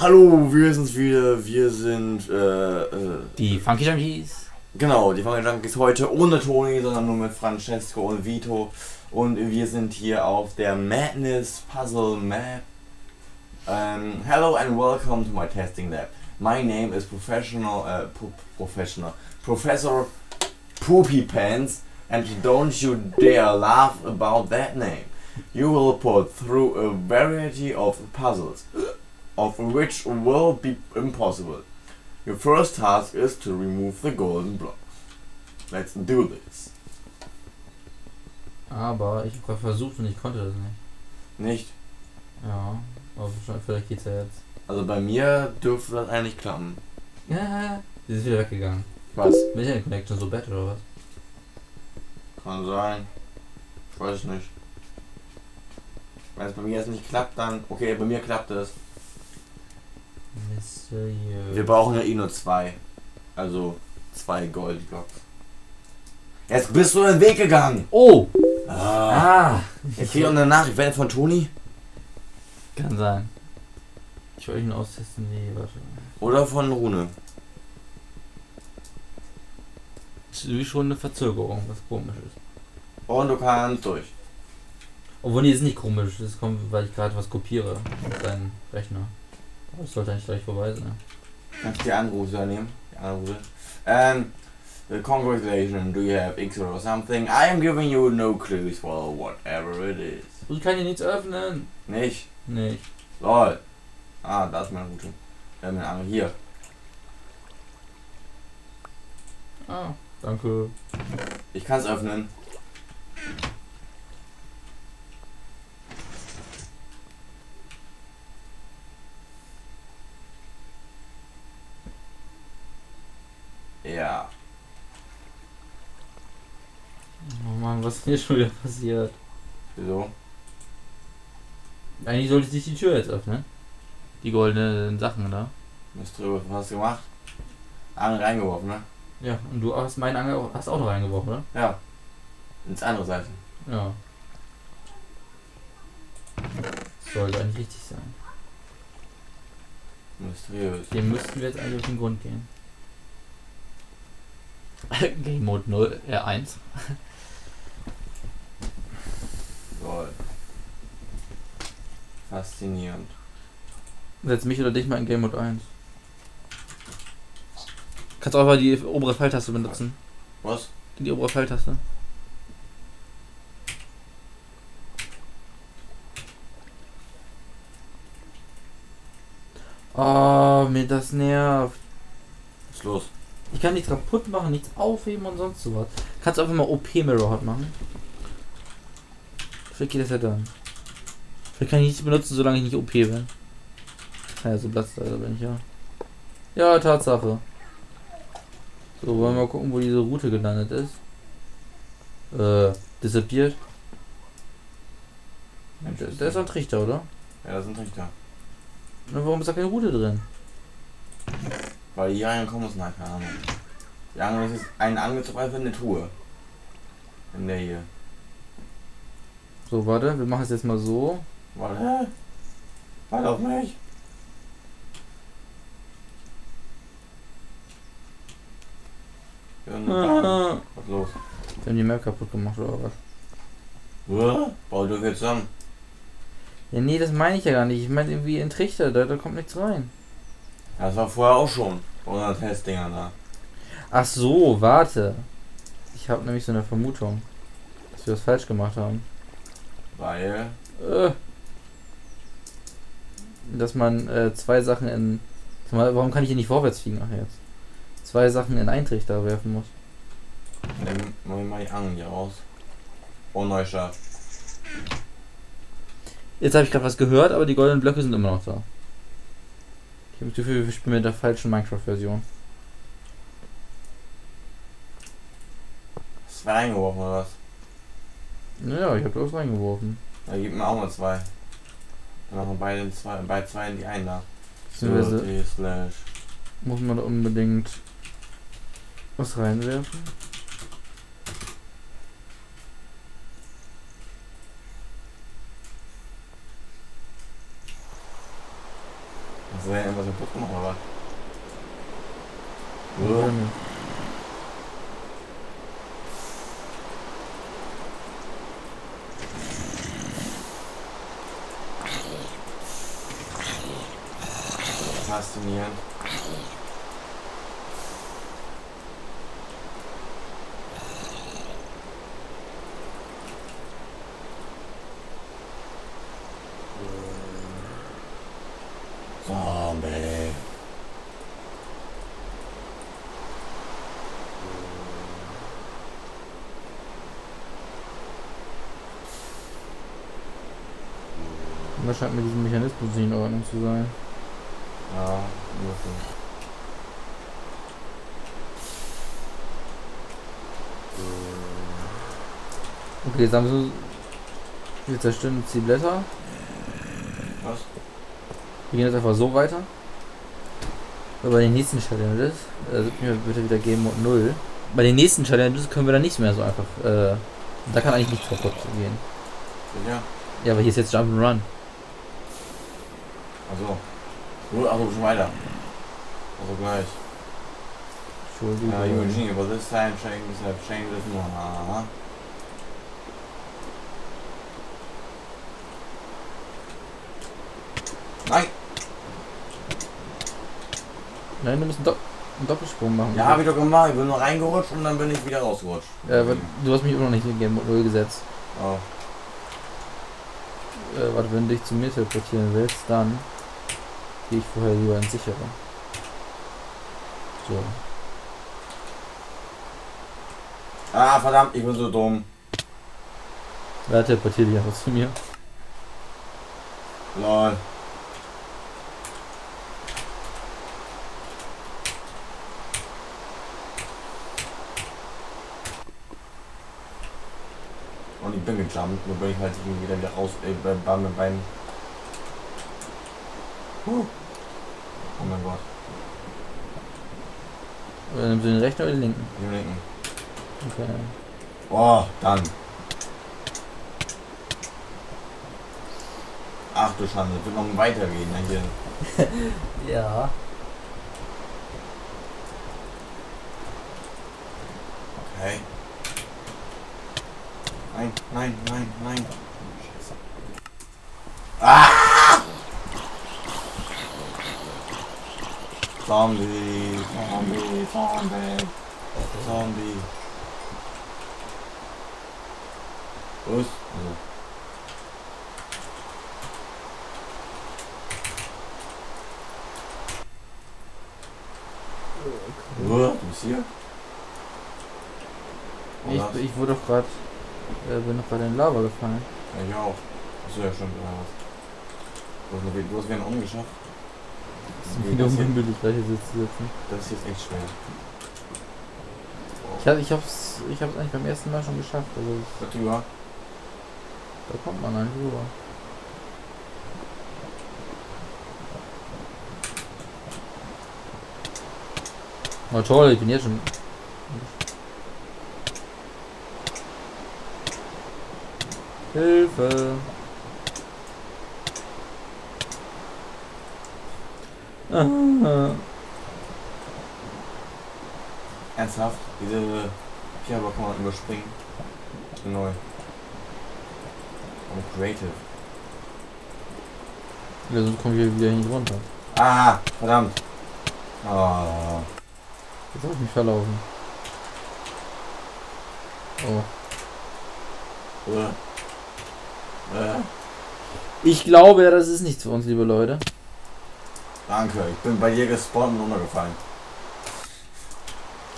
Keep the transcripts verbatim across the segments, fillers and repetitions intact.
Hallo, wir sind's wieder, wir sind äh, äh, die Funky Junkies. Genau, die Funky Junkies heute ohne Toni, sondern nur mit Francesco und Vito. Und wir sind hier auf der Madness Puzzle Map. Um, hello and welcome to my testing lab. My name is Professional, uh, po Professional, Professor Poopy Pants, and don't you dare laugh about that name. You will put through a variety of puzzles, of which will be impossible. Your first task is to remove the golden blocks. Let's do this. Aber ich habe versucht und ich konnte das nicht. Nicht? Ja, aber vielleicht geht's ja jetzt. Also bei mir dürfte das eigentlich klappen. Ja, sie ist wieder weggegangen. Was? Bin ich in der Connection so bad oder was? Kann sein. Ich weiß nicht. Wenn es bei mir jetzt nicht klappt, dann... Okay, bei mir klappt es. Wir brauchen ja eh nur zwei. Also zwei Goldblocks. Jetzt bist du in den Weg gegangen! Oh! Ah! Jetzt fehlt eine Nachricht. Wer von Toni? Kann sein. Ich wollte ihn austesten. Nee, warte. Oder von Rune. Das ist wie schon eine Verzögerung, was komisch ist. Und du kannst durch. Obwohl, nee, ist nicht komisch. Das kommt, weil ich gerade was kopiere mit seinem Rechner. Das sollte eigentlich gleich vorbei sein. Kannst du die Anrufe nehmen? Die Anrufe. Ähm, congratulations, do you have X or something? I am giving you no clues for whatever it is. Ich kann hier nichts öffnen. Nicht? Nicht. Lol. Ah, da ist meine Route. Ja, meine Arme hier. Ah, danke. Ich kann es öffnen. Ja. Oh Mann, was ist hier schon wieder passiert? Wieso? Eigentlich sollte ich die Tür jetzt öffnen. Die goldenen Sachen, da. Du hast drüber was gemacht? Angel reingeworfen, ne? Ja, und du hast meinen Angel hast auch noch reingeworfen, ne? Ja. Ins andere Seite. Ja. Das sollte eigentlich richtig sein. Mysteriös. Dem müssten wir jetzt eigentlich auf den Grund gehen. Game Mode null, äh eins. Lol. Faszinierend. Setz mich oder dich mal in Game Mode eins. Kannst auch mal die obere Pfeiltaste benutzen. Was? Die obere Pfeiltaste. Oh, mir das nervt. Was ist los? Ich kann nichts kaputt machen, nichts aufheben und sonst sowas. Kannst du einfach mal O P-Mirror hot machen? Vielleicht geht das ja dann. Vielleicht kann ich nichts benutzen, solange ich nicht O P bin. Naja, so Platz da bin ich ja. Ja, Tatsache. So, wollen wir mal gucken, wo diese Route gelandet ist. Äh, disappeared. Mensch, da ist ein Trichter, oder? Ja, da ist ein Trichter. Na, warum ist da keine Route drin? Weil hier reingekommen ist, na, keine Ahnung. Die Angel ist ein Angel zu einfach in der Truhe. In der hier. So, warte, wir machen es jetzt mal so. Warte. Warte auf mich. Ah. Was ist los? Wir haben die Map kaputt gemacht oder was? Ja, bau die jetzt zusammen. Ja, nee, das meine ich ja gar nicht. Ich meine irgendwie in Trichter, da, da kommt nichts rein. Das war vorher auch schon, unser Testdinger da. Ach so, warte. Ich habe nämlich so eine Vermutung, dass wir das falsch gemacht haben. Weil? Äh, dass man äh, zwei Sachen in... Warum kann ich hier nicht vorwärts fliegen? Ach jetzt. Zwei Sachen in einen Trichter werfen muss. Dann mach ich mal die Angel hier raus. Oh, Neustart. Jetzt habe ich gerade was gehört, aber die goldenen Blöcke sind immer noch da. Ich habe das Gefühl, wir spielen mit der falschen Minecraft-Version. Hast du reingeworfen oder was? Naja, ich habe bloß reingeworfen. Da gibt mir auch mal zwei. Dann machen wir beide zwei, bei zwei in die einen da. Slash. Muss man da unbedingt was reinwerfen? Soll ja irgendwas mit Pokémon oder was? Oder? Mhm. Faszinierend. Zombie. Das scheint mit diesem Mechanismus nicht in Ordnung zu sein. Ja, wirklich. Okay, jetzt haben sie... Wir zerstören jetzt die Blätter. Was? Wir gehen jetzt einfach so weiter. Aber bei den nächsten Challenges, äh, bitte wieder Game Mode null. Bei den nächsten Challenges können wir dann nichts mehr so einfach, äh, da kann eigentlich nichts kaputt gehen. Ja. Ja, aber hier ist jetzt Jump and Run. Also. Also schon weiter. Also gleich. Entschuldigung. Uh, you genie, but this time changes have changed this more. Uh-huh. Nein! Nein, du musst einen, Do einen Doppelsprung machen. Ja, habe ich doch gemacht. Ich bin nur reingerutscht und dann bin ich wieder rausgerutscht. Ja, aber du hast mich immer noch nicht in Game Mode null gesetzt. Oh. Äh, warte, wenn du dich zu mir teleportieren willst, dann gehe ich vorher lieber ins Sichere. So. Ah, verdammt, ich bin so dumm. Ja, teleportier dich einfach zu mir. Lol. Und ich bin gejumpt, nur bin ich halt wieder wieder raus, äh, beim mit meinen. Huh. Oh mein Gott. Oder nimmst du den rechten oder den linken? Den linken. Okay. Oh, dann. Ach du Schande, das wird noch weitergehen, ne, hier. Ja. Okay. Nein, nein, nein, nein. Scheiße. Ah! Zombie, Zombie, Zombie, Zombie. Was? Du bist hier? Ich, ich wurde doch gerade, äh, bin doch gerade in Lava gefallen. Ja, ich auch. Achso, ja stimmt. Du hast wieder umgeschafft. Wieder um den Bildfläche sitzen. Das ist jetzt echt schwer. Ich, hab, ich, hab's, ich hab's eigentlich beim ersten Mal schon geschafft. Also da, da kommt man eigentlich rüber. Na toll, ich bin jetzt schon. Hilfe! Aha. Ernsthaft? Diese Piaba kann man überspringen. Neu. Und creative. Ja, sonst kommen wir wieder nicht runter. Ah, verdammt. Oh. Jetzt habe ich mich verlaufen. Oh. Äh. Äh. Ich glaube, das ist nichts für uns, liebe Leute. Danke, ich bin bei dir gespawnt und runtergefallen.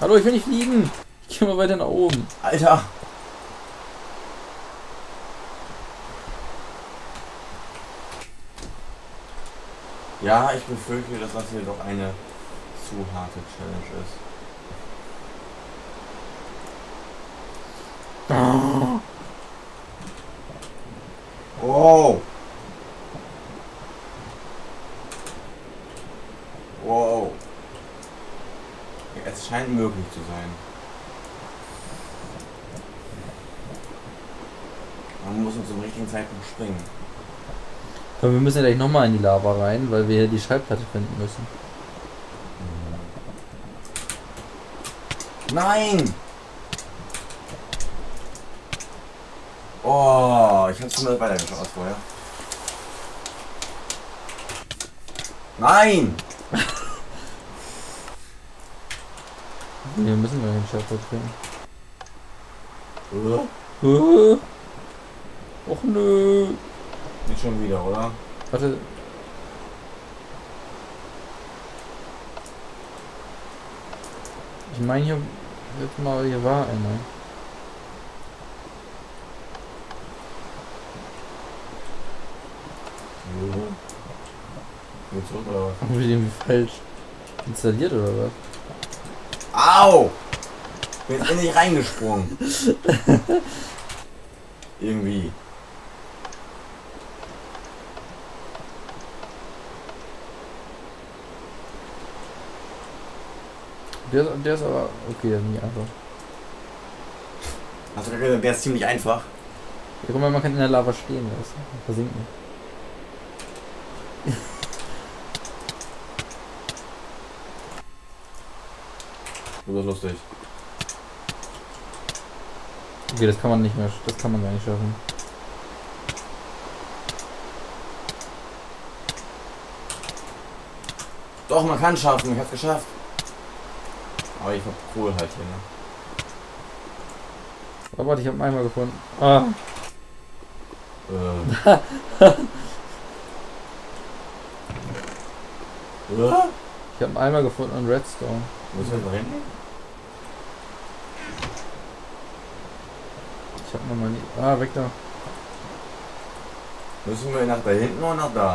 Hallo, ich will nicht fliegen. Ich gehe mal weiter nach oben. Alter. Ja, ich befürchte, dass das hier doch eine zu harte Challenge ist. Ah. Wow. Wow. Es scheint möglich zu sein. Man muss uns zum richtigen Zeitpunkt springen. Wir müssen ja gleich nochmal in die Lava rein, weil wir hier die Schallplatte finden müssen. Nein! Oh, ich hab's schon mal weitergeschaut vorher. Nein! Wir müssen gleich den Schallplatte finden. Uh. Uh. Och nö! Nicht schon wieder, oder? Warte. Ich meine, hier, jetzt mal, hier war einer. Geht zurück oder was? Hab ich irgendwie falsch installiert oder was? Au! Bin jetzt endlich reingesprungen. Irgendwie. Der, der ist aber... Okay, der ist nicht einfach. Also der ist ziemlich einfach. Ja, guck mal, man kann in der Lava stehen, weißt du? Versinken. Das ist lustig. Okay, das kann man nicht mehr... Das kann man gar nicht schaffen. Doch, man kann schaffen. Ich hab's geschafft. Aber ich hab Kohl halt hier, ne? Oh, warte, ich hab einen Eimer gefunden. Ah. Äh. Ich hab einen Eimer gefunden und Redstone. Wo ist der hin? Ich hab nochmal die... Ah, weg da. Müssen wir nach da hinten oder nach da?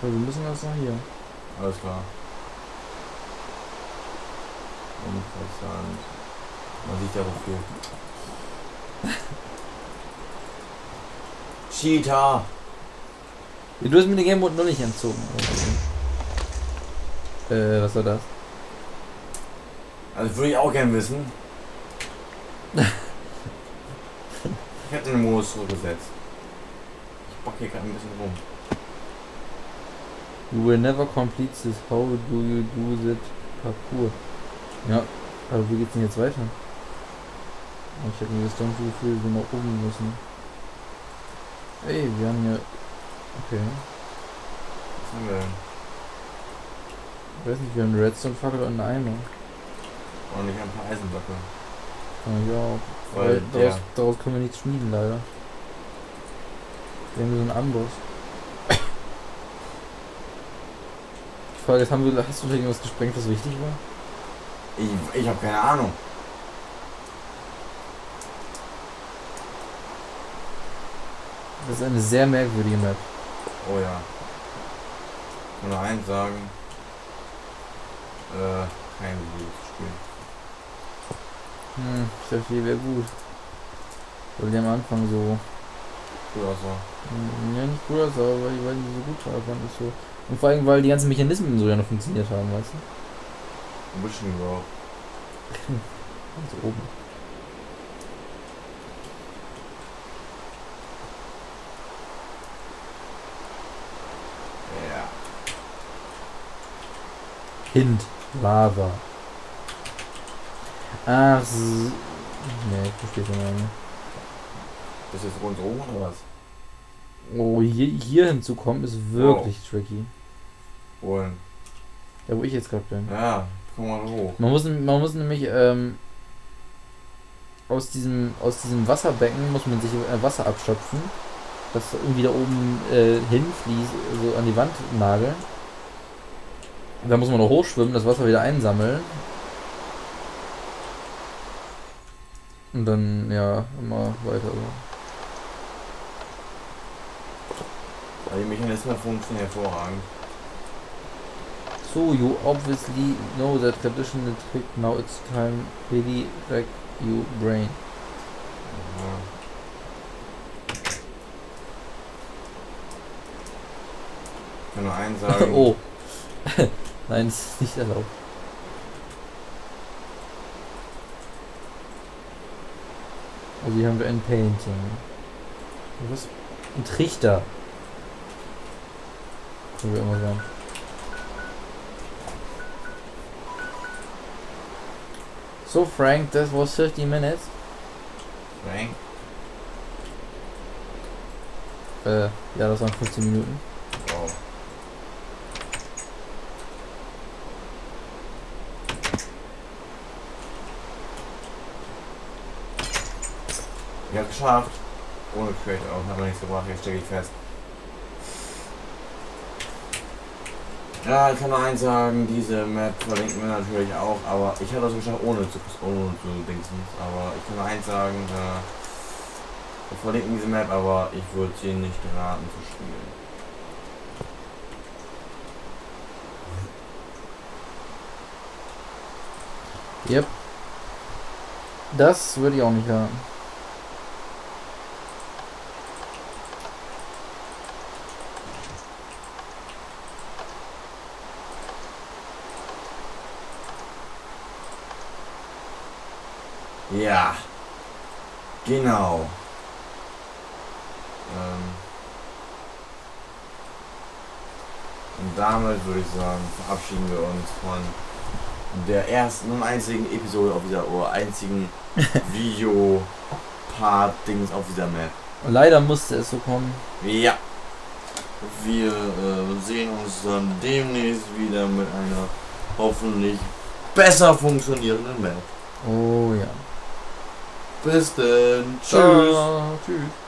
Ja, wir müssen das nach hier. Alles klar. Interessant. Man sieht ja auch viel. Cheetah! Du hast mir den Gameboard noch nicht entzogen. Äh, was war das? Also würde ich auch gerne wissen. Ich hab den Modus zurückgesetzt. Ich bock hier gerade ein bisschen rum. You will never complete this. How do you do that parkour? Ja, aber wie geht's denn jetzt weiter? Ich hätte mir jetzt doch so viel wie nach oben müssen. Ey, wir haben ja... Okay. Was haben wir denn? Ich weiß nicht, wir haben eine Redstone-Fackel und einen Eimer. Und ich habe ein paar Eisenblöcke. Ja, ja. Weil daraus, daraus können wir nichts schmieden, leider. Wir haben so einen Amboss. Ich frage, jetzt haben wir, hast du da irgendwas gesprengt, was wichtig war? Ich, ich habe keine Ahnung. Das ist eine sehr merkwürdige Map. Oh ja. Ich kann nur eins sagen. Äh, kein gutes Spiel. Hm, ich dachte, die wäre gut. Weil die am Anfang so... Cool aussah. Ja, nicht cool aussah, aber die waren so gut, aber nicht so... Und vor allem, weil die ganzen Mechanismen so ja noch funktioniert haben, weißt du? Ein bisschen überhaupt. Ganz oben. Ja. Hint. Lava. Ach so. Ne, ich verstehe schon lange. Das ist rund oben oder was? Oh, hier, hier hinzukommen ist wirklich oh. tricky. Wohin? Ja, wo ich jetzt gerade bin. Ja. Guck mal hoch. Man muss, man muss nämlich ähm, aus diesem aus diesem Wasserbecken muss man sich äh, Wasser abschöpfen, das irgendwie da oben äh, hinfließt, so an die Wand nageln. Da muss man noch hochschwimmen, das Wasser wieder einsammeln. Und dann ja immer weiter. Also. Die Mechanismen funktionieren hervorragend. So, you obviously know that traditional trick, now it's time really wreck your brain. Ja. Ich kann nur eins sagen. Oh. Nein, das ist nicht erlaubt. Also hier haben wir ein Painting. Was? Ein Trichter. so wie immer sein. So Frank, that was fifty minutes. Frank? Äh, ja, das waren fünfzehn Minuten. Wow. Ich hab's geschafft. Ohne Crate auch, hat noch nichts gebracht, jetzt stecke ich fest. Ja, ich kann nur eins sagen, diese Map verlinken wir natürlich auch, aber ich habe das geschafft ohne zu, ohne zu dingsen, aber ich kann nur eins sagen, da wir verlinken diese Map, aber ich würde sie nicht raten zu spielen. Yep. Das würde ich auch nicht raten. Ja, genau. Ähm und damit würde ich sagen, verabschieden wir uns von der ersten und einzigen Episode auf dieser oder einzigen Video-Part-Dings auf dieser Map. Leider musste es so kommen. Ja. Wir äh, sehen uns dann demnächst wieder mit einer hoffentlich besser funktionierenden Map. Oh ja. Bis dann. Tschüss. Tschüss.